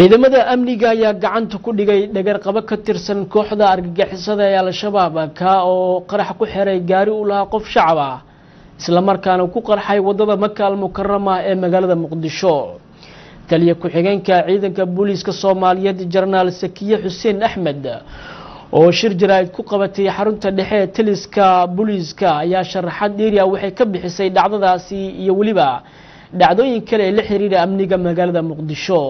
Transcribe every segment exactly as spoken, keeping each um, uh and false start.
ciidamada amniga ayaa gacanta ku dhigay dhagarqabo ka tirsan kooxda argagixisada ee al-shabaab ka oo qarax ku xiray gaari u lahaa qof shacab ah isla markaana ku qarxay wadada Makka al-Mukarrama ee magaalada Muqdisho. kaliya ku xigeenka ciidanka booliska Soomaaliyeed Generaal Sakiye Xuseen Axmed oo shir jirayd ku qabatay xarunta dhexe ee taliska booliska ayaa sharaxad dheeri ah waxay ka bixisay dhacdadaasi iyo waliba dhacdooyin kale ee la xiriira amniga magaalada Muqdisho.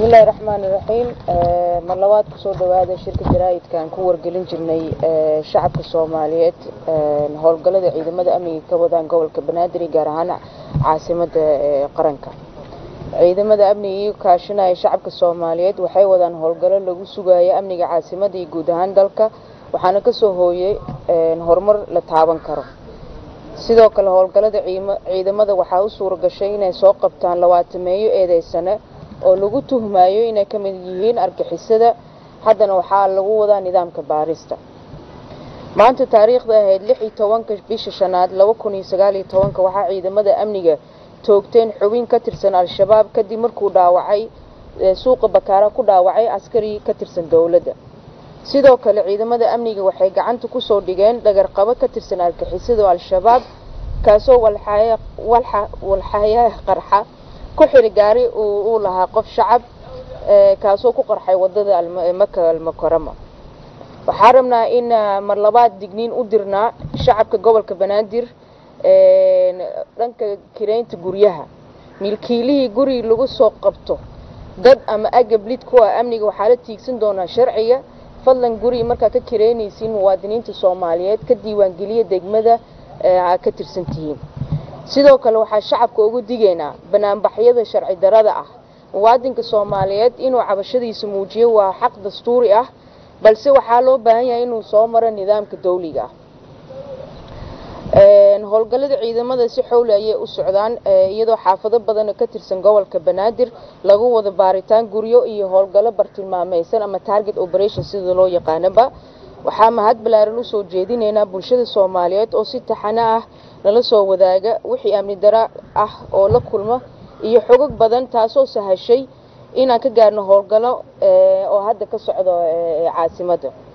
بسم الله الرحمن الرحيم. ملوات كسور دواده شركة جرايد كان كور قلن جرني شعب الصوماليات هول قلد عيدا مدى أمني كودان قول كبنادري قارهانا عاصمة قرنكا عيدا مدى أمني كاشنا شعب الصوماليات وحيودان هول قلد لغو سوغايا أمني عاصمة قودهان دالكا وحانا كسو هوي هرمر لتعاون كارو سيدو كال هول قلد عيدا مدى وحاو سور قشينا سوق قبطان لواتميو ايدا السنة oo lagu tuhmayo inay ka mid yihiin argixisada haddana waxaa lagu wadaa nidaamka baarista. maanta taariikhda ahayd lix iyo toban bisha shanaad laba kun iyo sagaal iyo toban waxaa ciidamada amniga toogteen xubin ka tirsan al-shabaab kadib markuu dhaawacay suuqa Bakaara ku dhaawacay askari ka tirsan dawladda. sidoo kale ciidamada amniga waxay gacanta ku soo dhigeen dhagarqabo ka tirsan argixisada al-shabaab kaasoo walxaya walxaya qarxa ku xiri gaari uu lahaa qof shacab kaasoo ku qarxay wadada Makka al-Mukarrama. waxaan rabnaa in mar labaad digniin u dirnaa shacabka gobolka Banaadir ee dhanka kireynta guryaha milkiilihii guri lagu soo qabto dad ama agab lid kuwa amniga waxaa la tiigsan doonaa sharciga. fadlan guri markaa ka kireynaysiin muwaadiniinta Soomaaliyeed ka diiwaan geliya degmada ka tirsantihiin. sidoo kale waxa shacabka ugu digeena banaanbaxyada sharci darada ah muwaadinka Soomaaliyeed inuu cabashadiisa muujiyo waa xaq dastuuri ah balse waxaa loo baahan yahay inuu soo maro nidaamka dawliga ah. ee howlgallada ciidamada si xowl ah ayay u socdaan iyadoo xaafado badan ka tirsan gobolka Banaadir lagu wada baaritaan guryo iyo howlgallo bartilmaameysan ama target operation sida loo yaqaanaba. waxaa mahad balaaran u soo jeedinaynaa bulshada Soomaaliyeed oo si taxana ah nala soo wadaaga wixii amni dara ah oo la kulmo iyo xogog badan taasoo sahashay inaan ka gaarno howlgallo oo hadda ka socdo caasimada.